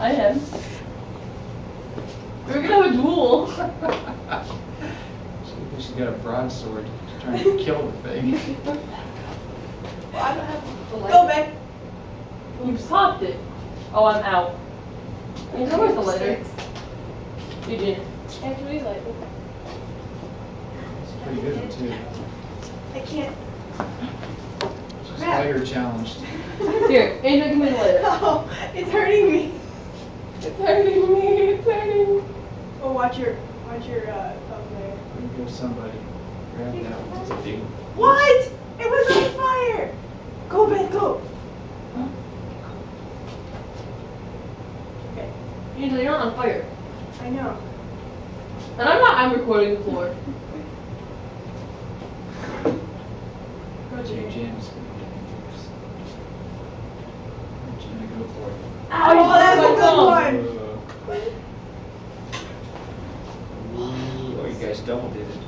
I am. We're going to have a duel. She's got a broadsword trying to kill the thing. Well, I don't have the light. Go back. You popped it. Oh, I'm out. You know where's the lighter? You did. Actually, light. It's pretty good, too. I can't. She's lighter challenged. Here, Angel, give me the lighter. Oh, it's hurting me. It's hurting me. It's hurting me. Oh, watch your up there. I'm gonna give somebody. Grab that one. It's a thing. What? It was on fire. Go, Beth, go. Huh? Okay. Angel, you're not on fire. I know. And I'm not. I'm recording the floor. James. I'm trying to go for it. Oh, that's a good one. Oh, you guys double did it.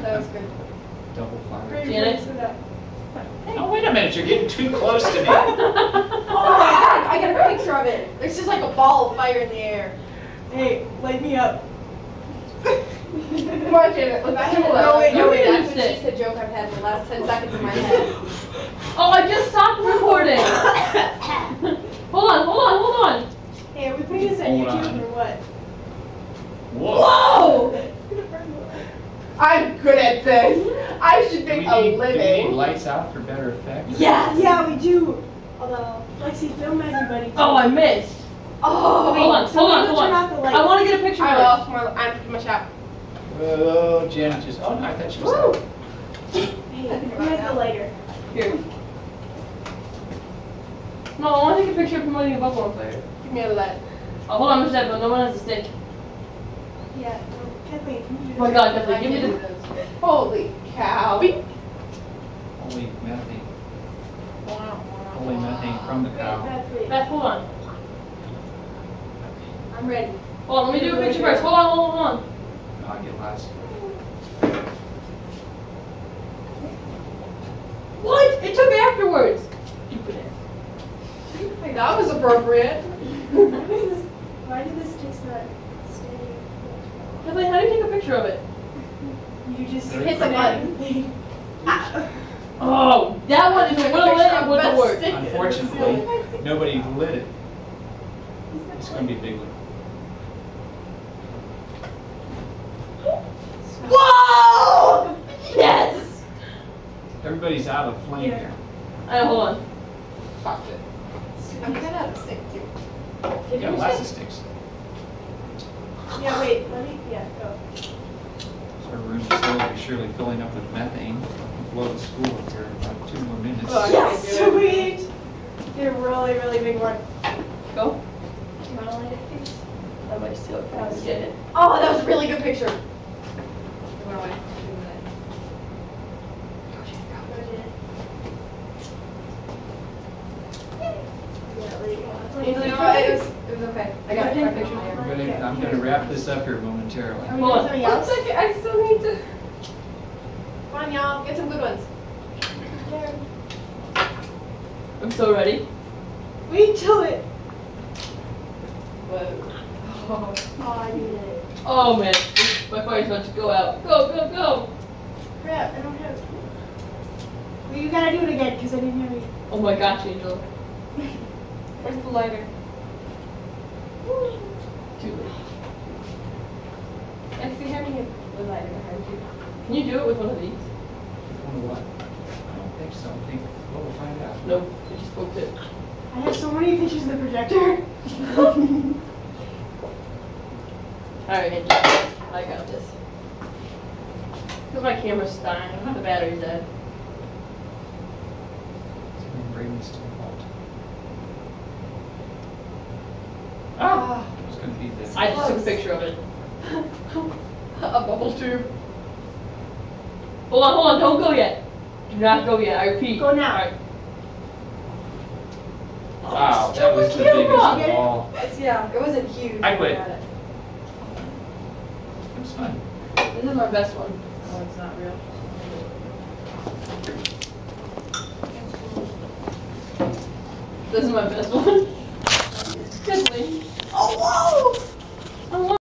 That was good. Double fire. Janet. Oh, wait a minute. You're getting too close to me. Oh my God. I got a picture of it. It's just like a ball of fire in the air. Hey, light me up. Come on, Janet. No, wait. That's the cheesy joke I've had in the last 10 seconds in my head. Oh, I just stopped recording. Hold on. Hey, are we putting this on YouTube or what? Whoa! I'm good at this. I should make a living. Do we need lights out for better effect? Yes. Yeah, we do. Although, Lexi, film everybody. Oh, I missed. Oh, hold on. I want to get a picture of it. I'm pretty much out. Oh, Janet just. Oh, no, I thought she was out. Hey, where's the lighter? Here. No, I want to take a picture of promoting a buffalo player. Give me a light. Oh, hold on, Mr. Edmund. No one has a stick. Yeah, Kathleen. Oh, my God, Kathleen. Give me this. Holy cow. Beep. Holy methane. Wow. Holy methane from the cow. Beth, hold on. I'm ready. Hold on, let me do a picture first. Hold on. No, I get lost. What? It took afterwards. Stupid ass. That was appropriate. Why did this just not stay? Kathleen, how do you take a picture of it? You just hit the button. Oh, that one is wouldn't work. Unfortunately, nobody lit it. It's going to be a big one. Whoa! Yes! Everybody's out of flame here. Alright, hold on. Fuck it. I'm going to have a stick, too. You got lots of sticks. Yeah, wait. Go. So our room is slowly surely filling up with methane. We'll blow the school up here in about 2 more minutes. Oh, yes! Sweet! Get a really, really big one. Go. Do you want to light it, please? I might steal it. That was good. Oh, that was a really good picture. It was okay. I got a picture there. I'm going to wrap this up here momentarily. Hold on. 1 second. I still need to. Come on, y'all. Get some good ones. I'm so ready. Wait till it. Whoa. Oh, I need it. Oh, man. My fire's about to go out. Go. Crap, I don't have it. Well, you gotta do it again, because I didn't hear you. Oh my gosh, Angel. Where's the lighter? Actually, having a lighter behind you. Can you do it with one of these? One of what? I don't think so. I think we'll find out. Nope, I just poked it. I have so many pictures of the projector. Alright, Angel. I got this. Because my camera's dying. The battery's dead. Someone bring this to the vault. Ah! It's going to be this. I just took a picture of it. A bubble tube. Hold on. Don't go yet. Do not go yet. I repeat. Go now. All right. Wow, that was the biggest ball. Yeah, it wasn't huge. I quit. Fun. This is my best one. Oh, it's not real. This is my best one.